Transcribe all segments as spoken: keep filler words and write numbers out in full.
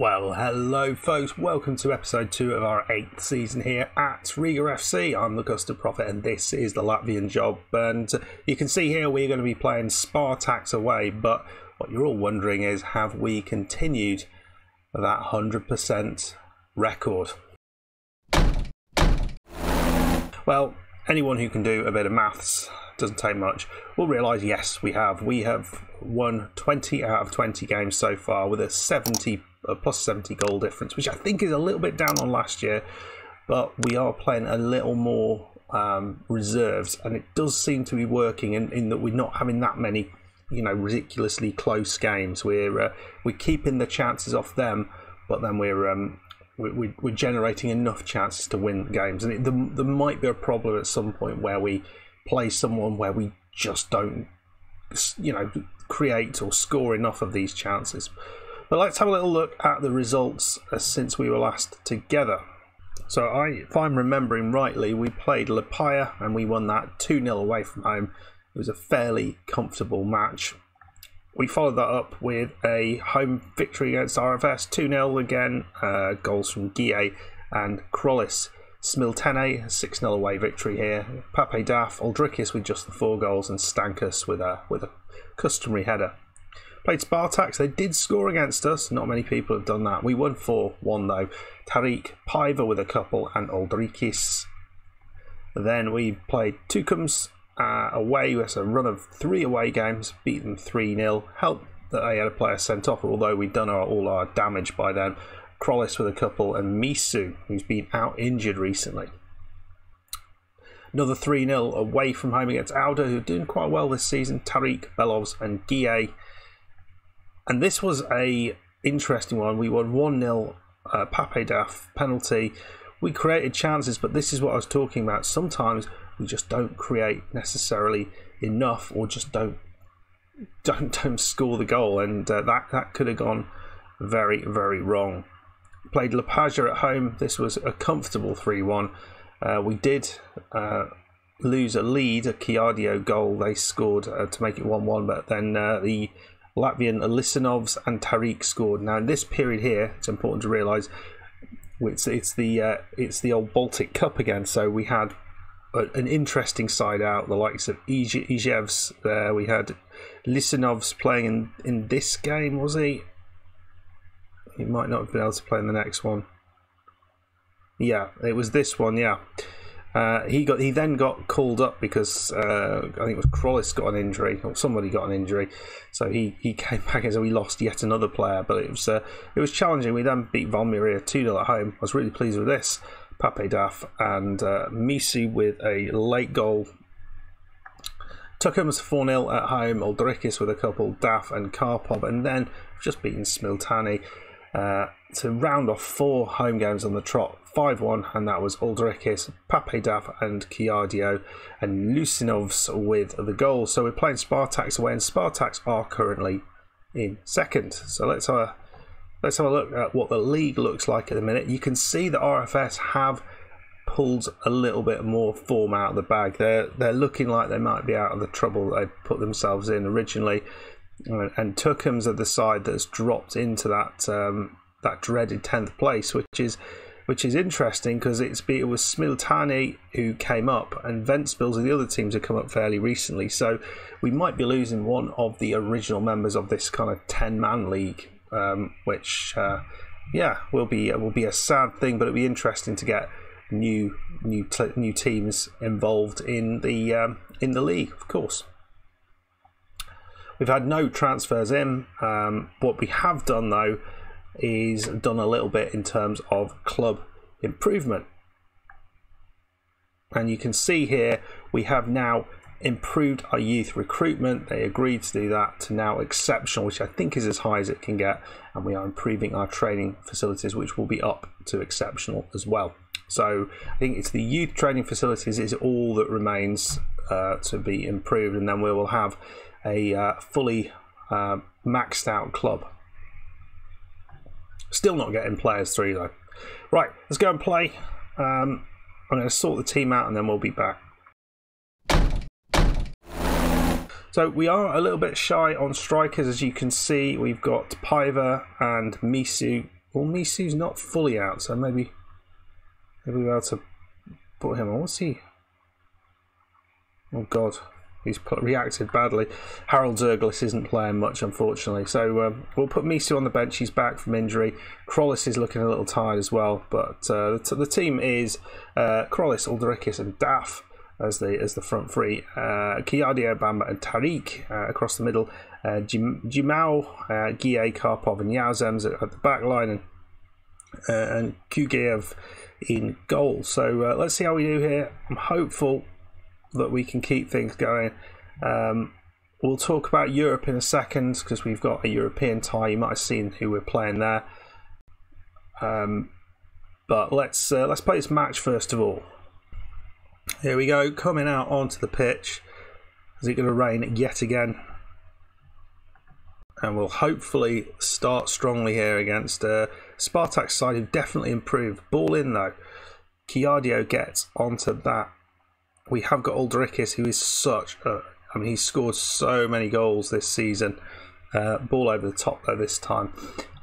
Well, hello folks, welcome to episode two of our eighth season here at Riga F C. I'm the Custard Prophet and this is the Latvian Job, and you can see here we're going to be playing Spartaks away, but what you're all wondering is, have we continued that one hundred percent record? Well, anyone who can do a bit of maths, doesn't take much, will realise yes we have. We have won twenty out of twenty games so far with a seventy A plus seventy goal difference, which I think is a little bit down on last year, but we are playing a little more um, reserves, and it does seem to be working in, in that we're not having that many, you know, ridiculously close games. We're uh, we're keeping the chances off them, but then we're um, we, we, we're generating enough chances to win games. And it, there, there might be a problem at some point where we play someone where we just don't, you know, create or score enough of these chances. But let's have a little look at the results since we were last together. So I, if I'm remembering rightly, we played Liepāja and we won that two nil away from home. It was a fairly comfortable match. We followed that up with a home victory against R F S, two nil again. Uh, goals from Gie and Krolis. Smiltene, six nil away victory here. Pape Daff, Uldriķis with just the four goals, and Stankus with a, with a customary header. Played Spartaks, they did score against us, not many people have done that. We won four one though. Tariq, Paiva with a couple, and Uldriķis. Then we played Tukums uh, away, that's a run of three away games, beat them three nil. Helped that they had a player sent off, although we'd done our, all our damage by then. Krolis with a couple, and Misu, who's been out injured recently. Another three nil away from home against Aldo, who are doing quite well this season. Tariq, Belovs, and Gie. And this was a interesting one. We won one nil, uh, Pape Daff penalty. We created chances, but this is what I was talking about. Sometimes we just don't create necessarily enough, or just don't don't don't score the goal, and uh, that that could have gone very very wrong. Played Liepāja at home. This was a comfortable three one. Uh, we did uh, lose a lead, a Chiadio goal. They scored uh, to make it one one, but then uh, the Latvian Alisinovs and Tariq scored. Now in this period here, it's important to realise it's it's the uh, it's the old Baltic Cup again. So we had a, an interesting side out, the likes of Ij Ijevs there. We had Lucinovs playing in in this game, was he? He might not have been able to play in the next one. Yeah, it was this one. Yeah. Uh, he got. He then got called up because uh, I think it was Krolis got an injury, or somebody got an injury, so he, he came back, and so we lost yet another player. But it was uh, it was challenging. We then beat Valmiera two nil at home. I was really pleased with this. Pape Daff and uh, Misu with a late goal. Tukums four nil at home. Uldriķis with a couple. Daff and Karpov, and then just beaten Smiltani. Uh, to round off four home games on the trot, five one, and that was Uldriķis, Pape Daff and Chiadio, and Lucinovs with the goal. So we're playing Spartaks away, and Spartaks are currently in second. So let's have a, let's have a look at what the league looks like at the minute. You can see that R F S have pulled a little bit more form out of the bag. They're, they're looking like they might be out of the trouble they put themselves in originally. And Tukums are the side that's dropped into that um, that dreaded tenth place, which is which is interesting because it's it was Smiltani who came up, and Ventspils and the other teams have come up fairly recently. So we might be losing one of the original members of this kind of ten-man league, um, which uh, yeah will be will be a sad thing, but it'll be interesting to get new new new teams involved in the um, in the league, of course. We've had no transfers in. Um, what we have done though is done a little bit in terms of club improvement. And you can see here we have now improved our youth recruitment. They agreed to do that to now exceptional, which I think is as high as it can get. And we are improving our training facilities, which will be up to exceptional as well. So I think it's the youth training facilities is all that remains uh, to be improved. And then we will have a uh, fully uh, maxed out club. Still not getting players through though. Right, let's go and play. Um, I'm going to sort the team out and then we'll be back. So we are a little bit shy on strikers, as you can see. We've got Paiva and Misu Well, Misu's not fully out, so maybe maybe we're able to put him on. What's he? Oh God, he's put, reacted badly. Harold Zurglis isn't playing much, unfortunately. So um, we'll put Misu on the bench. He's back from injury. Krolis is looking a little tired as well, but uh, the, t the team is uh, Krolis, Uldriķis, and Daff as the as the front three. Uh, Chiadio, Bamba, and Tariq uh, across the middle. Uh, Jimao, uh, Gie, Karpov, and Yauzems at, at the back line, and uh, and Kugev in goal. So uh, let's see how we do here. I'm hopeful that we can keep things going. Um, we'll talk about Europe in a second because we've got a European tie. You might have seen who we're playing there. Um, but let's uh, let's play this match first of all. Here we go, coming out onto the pitch. Is it going to rain yet again? And we'll hopefully start strongly here against uh, Spartaks side, who definitely improved. Ball in though. Chiadio gets onto that. We have got Uldriķis, who is such a... I mean, he's scored so many goals this season. Uh, ball over the top though this time.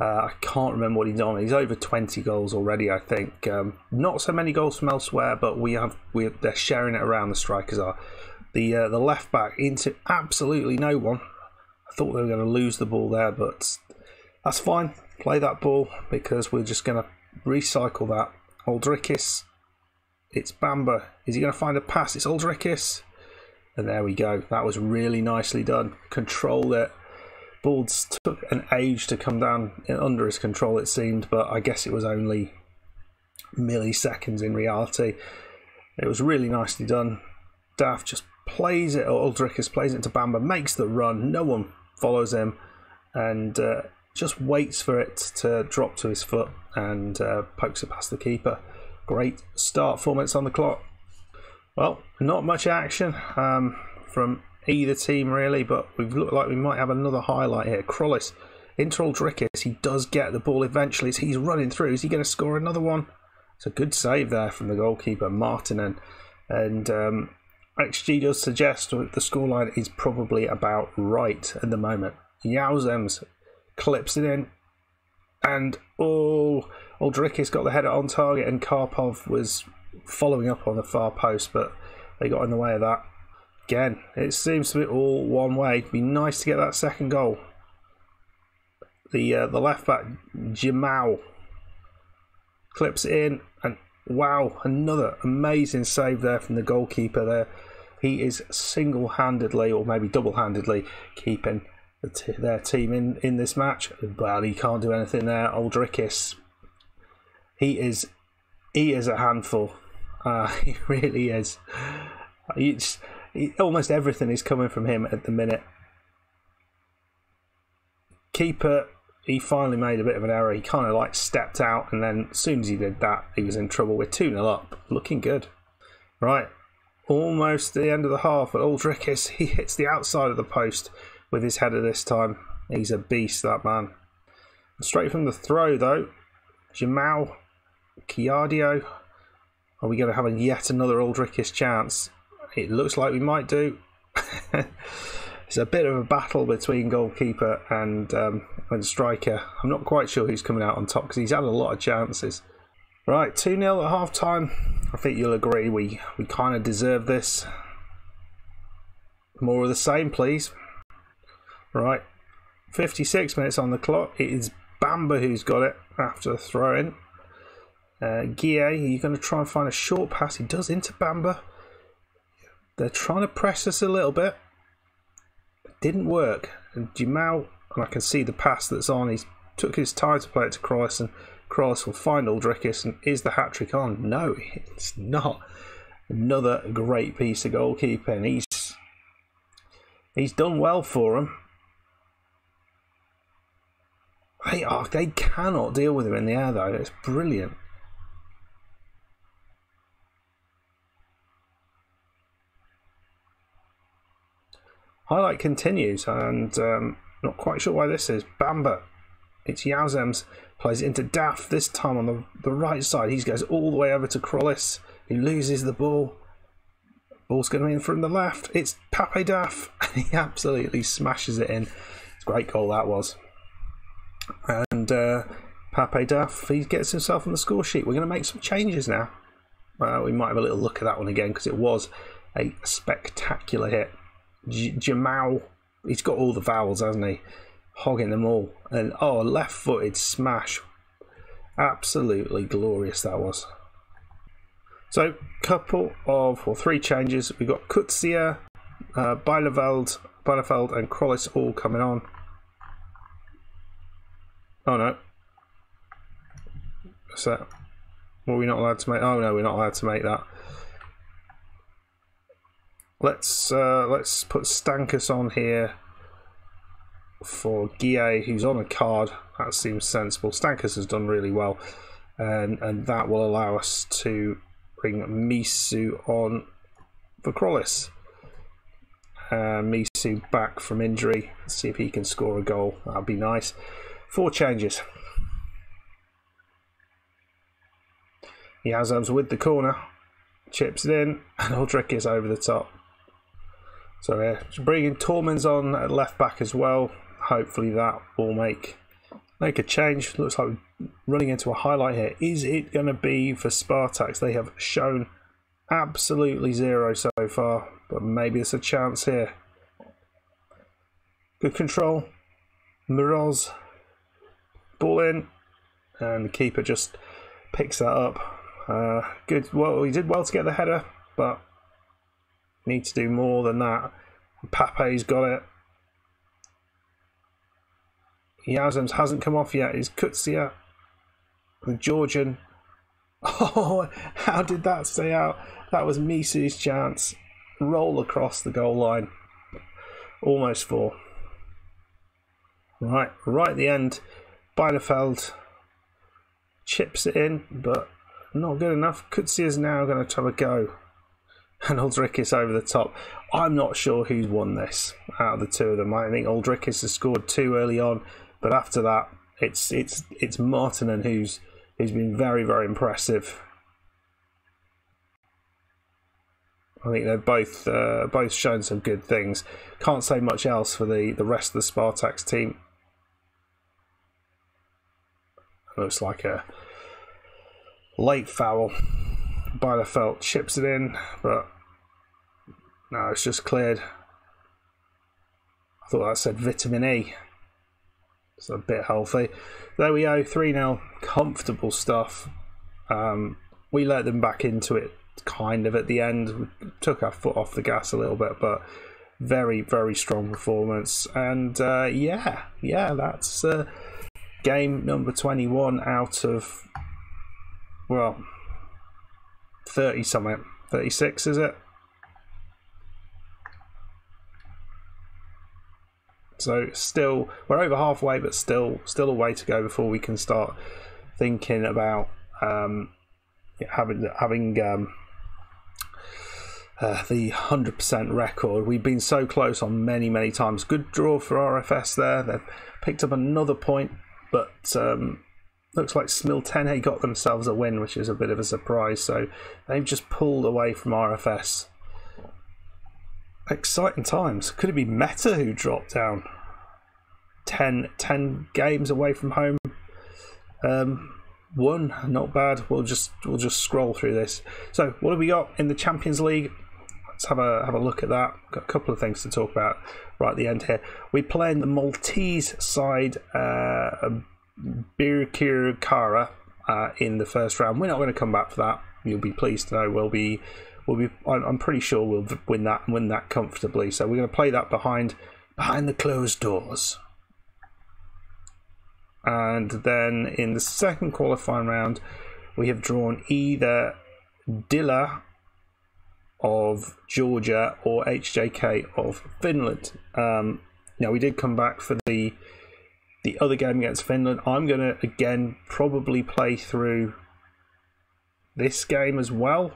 Uh, I can't remember what he's on. He's over twenty goals already, I think. Um, not so many goals from elsewhere, but we have we they're sharing it around. The strikers are. The uh, the left back into absolutely no one. I thought they were going to lose the ball there, but that's fine. Play that ball because we're just going to recycle that. Uldriķis. It's Bamba. Is he going to find a pass? It's Uldriķis. And there we go. That was really nicely done. Controlled it. Ball took an age to come down under his control, it seemed, but I guess it was only milliseconds in reality. It was really nicely done. Daff just plays it, or Uldriķis plays it to Bamba, makes the run. No one follows him and uh, just waits for it to drop to his foot and uh, pokes it past the keeper. Great start, four minutes on the clock. Well, not much action um, from either team really, but we've looked like we might have another highlight here. Krolis into Uldriķis. He does get the ball eventually. He's running through. Is he going to score another one? It's a good save there from the goalkeeper, Martinen. And um, X G does suggest that the scoreline is probably about right at the moment. Yauzems clips it in. And oh, Uldriķis got the header on target, and Karpov was following up on the far post, but they got in the way of that. Again, it seems to be all one way. It'd be nice to get that second goal. The uh, the left back Jimao clips it in, and wow, another amazing save there from the goalkeeper. There, he is single-handedly, or maybe double-handedly, keeping their team in in this match. Well, he can't do anything there. Uldriķis, he is he is a handful. Uh, he really is. It's, it, almost everything is coming from him at the minute. Keeper, he finally made a bit of an error. He kind of like stepped out, and then as soon as he did that, he was in trouble. We're two nil up, looking good. Right, almost the end of the half, but Uldriķis, he hits the outside of the post with his header this time. He's a beast, that man. Straight from the throw though. Jamal, Chiadio. Are we going to have a yet another Uldriķis chance? It looks like we might do. It's a bit of a battle between goalkeeper and um, and striker. I'm not quite sure who's coming out on top because he's had a lot of chances. Right, two nil at half time. I think you'll agree we, we kind of deserve this. More of the same, please. Right, fifty-six minutes on the clock. It is Bamba who's got it after the throw-in. Uh, Guille, you're going to try and find a short pass. He does into Bamba. They're trying to press us a little bit. It didn't work. And Jimao, and I can see the pass that's on. He took his time to play it to Krolis, and Krolis will find Uldriķis. And is the hat-trick on? No, it's not. Another great piece of goalkeeping. He's, he's done well for him. They are, they cannot deal with him in the air though. It's brilliant. Highlight continues, and um, not quite sure why this is. Bamba, it's Yauzems, plays it into Daff, this time on the, the right side. He goes all the way over to Krolis, who loses the ball. Ball's going to be in from the left. It's Pape Daff, and he absolutely smashes it in. It's a great goal that was. And uh, Pape Daff, he gets himself on the score sheet. We're going to make some changes now. Well, we might have a little look at that one again because it was a spectacular hit. J Jamal, he's got all the vowels, hasn't he? Hogging them all. And oh, left-footed smash. Absolutely glorious that was. So, couple of, or three changes. We've got Kutsia, uh, Bielefeld, Bielefeld and Krolis all coming on. Oh no. What's that? Were we not allowed to make? Oh no, we're not allowed to make that. Let's uh, let's put Stankus on here for Gie, who's on a card. That seems sensible. Stankus has done really well, and and that will allow us to bring Misu on for Krolis. Uh, Misu back from injury. Let's see if he can score a goal. That'd be nice. Four changes. Yauzems with the corner, chips it in, and Uldriķis is over the top. So yeah, bringing Tormans on at left back as well. Hopefully that will make make a change. Looks like we're running into a highlight here. Is it going to be for Spartaks? They have shown absolutely zero so far, but maybe there's a chance here. Good control, Miroz, ball in, and the keeper just picks that up. Uh, good. Well, he did well to get the header, but need to do more than that. Pape's got it. Yauzems hasn't come off yet. Is Kutsia, the Georgian. Oh, how did that stay out? That was Misu's chance. Roll across the goal line. Almost four. Right, right at the end. Bielefeld chips it in, but not good enough. Kutsia is now going to have a go. And Uldriķis over the top. I'm not sure who's won this out of the two of them. I think Uldriķis has scored two early on, but after that, it's it's it's Martinen who's who's been very very impressive. I think they've both uh, both shown some good things. Can't say much else for the the rest of the Spartaks team. Looks like a late foul. Bielefeld chips it in, but no, it's just cleared. I thought that said vitamin E. It's a bit healthy. There we go, three nil. Comfortable stuff. Um, we let them back into it kind of at the end. We took our foot off the gas a little bit, but very, very strong performance. And uh, yeah, yeah, that's uh, game number twenty-one out of... well, thirty something, thirty-six is it? So still, we're over halfway, but still, still a way to go before we can start thinking about um, having having um, uh, the one hundred percent record. We've been so close on many, many times. Good draw for R F S there. They've picked up another point, but. Um, Looks like Smiltene got themselves a win, which is a bit of a surprise. So they've just pulled away from R F S. Exciting times. Could it be Meta who dropped down? ten, ten games away from home. Um, one, not bad. We'll just we'll just scroll through this. So what have we got in the Champions League? Let's have a have a look at that. Got a couple of things to talk about right at the end here. We're playing the Maltese side. Uh, Birkir Kara uh, in the first round. We're not going to come back for that. You'll be pleased to know we'll be, we'll be. I'm pretty sure we'll win that and win that comfortably. So we're going to play that behind, behind the closed doors. And then in the second qualifying round, we have drawn either Dilla of Georgia or H J K of Finland. Um, now we did come back for the. The other game against Finland. I'm going to again probably play through this game as well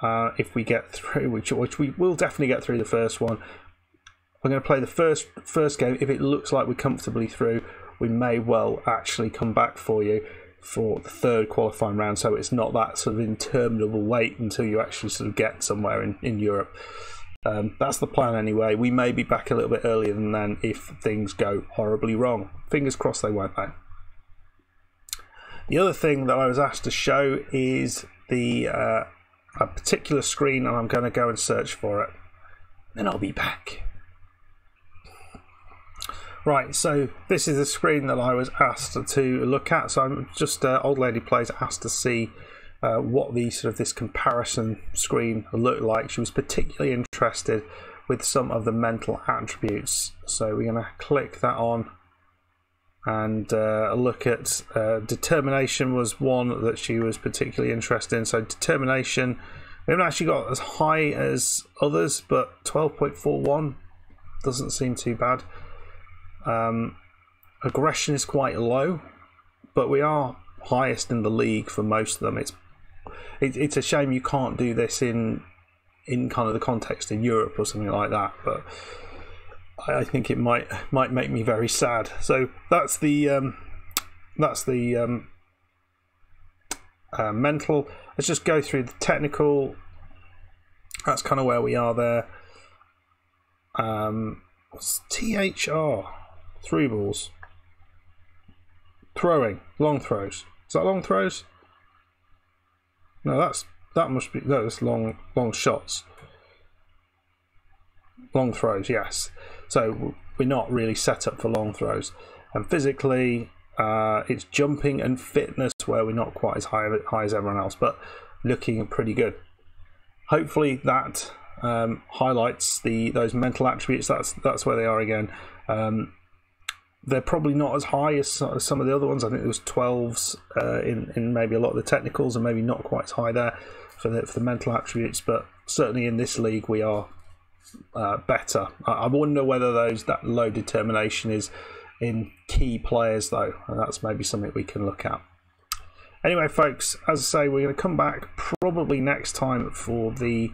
uh, if we get through, which, which we will definitely get through the first one. I'm going to play the first first game. If it looks like we're comfortably through, we may well actually come back for you for the third qualifying round, so it's not that sort of interminable wait until you actually sort of get somewhere in, in Europe. Um, that's the plan anyway. We may be back a little bit earlier than then if things go horribly wrong. Fingers crossed they won't though. The other thing that I was asked to show is the uh, a particular screen, and I'm going to go and search for it. Then I'll be back. Right, so this is the screen that I was asked to look at. So I'm just uh, Old Lady Plays asked to see uh, what the sort of this comparison screen looked like. She was particularly interested with some of the mental attributes. So we're going to click that on and uh, look at uh, determination was one that she was particularly interested in. So determination, we haven't actually got as high as others, but twelve point four one doesn't seem too bad. Um, aggression is quite low, but we are highest in the league for most of them. It's it, it's a shame you can't do this in in kind of the context of Europe or something like that, but I think it might might make me very sad. So that's the um, that's the um, uh, mental. Let's just go through the technical. That's kind of where we are there. Um, what's T H R? Through balls. Throwing. Long throws. Is that long throws? No, that's that must be no, that's long long shots. Long throws, yes. So we're not really set up for long throws. And physically, uh, it's jumping and fitness where we're not quite as high, high as everyone else, but looking pretty good. Hopefully that um, highlights the those mental attributes. That's that's where they are again. Um, they're probably not as high as some of the other ones. I think there was twelves uh, in, in maybe a lot of the technicals, and maybe not quite as high there for the, for the mental attributes, but certainly in this league we are Uh, better. I wonder whether those that low determination is in key players though, and that's maybe something we can look at. Anyway folks, as I say, we're going to come back probably next time for the,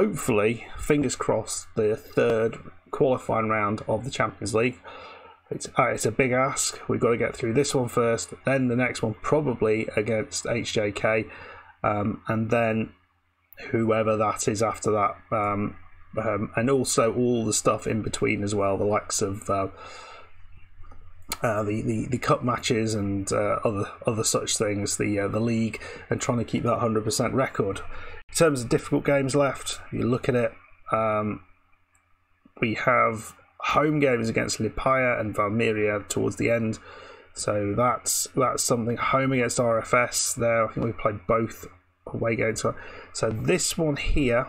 hopefully, fingers crossed, the third qualifying round of the Champions League. It's, uh, it's a big ask. We've got to get through this one first, then the next one probably against H J K, um, and then whoever that is after that, um, Um, and also all the stuff in between as well, the likes of uh, uh, the, the the cup matches and uh, other other such things, the uh, the league, and trying to keep that one hundred percent record. In terms of difficult games left, you look at it, um, we have home games against Liepāja and Valmiera towards the end, so that's that's something. Home against R F S there, I think we played both away games. So this one here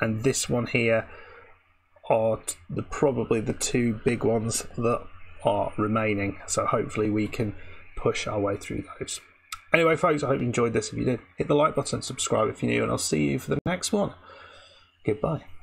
and this one here are the, probably the two big ones that are remaining. So hopefully we can push our way through those. Anyway folks, I hope you enjoyed this. If you did, hit the like button, subscribe if you're new, and I'll see you for the next one. Goodbye.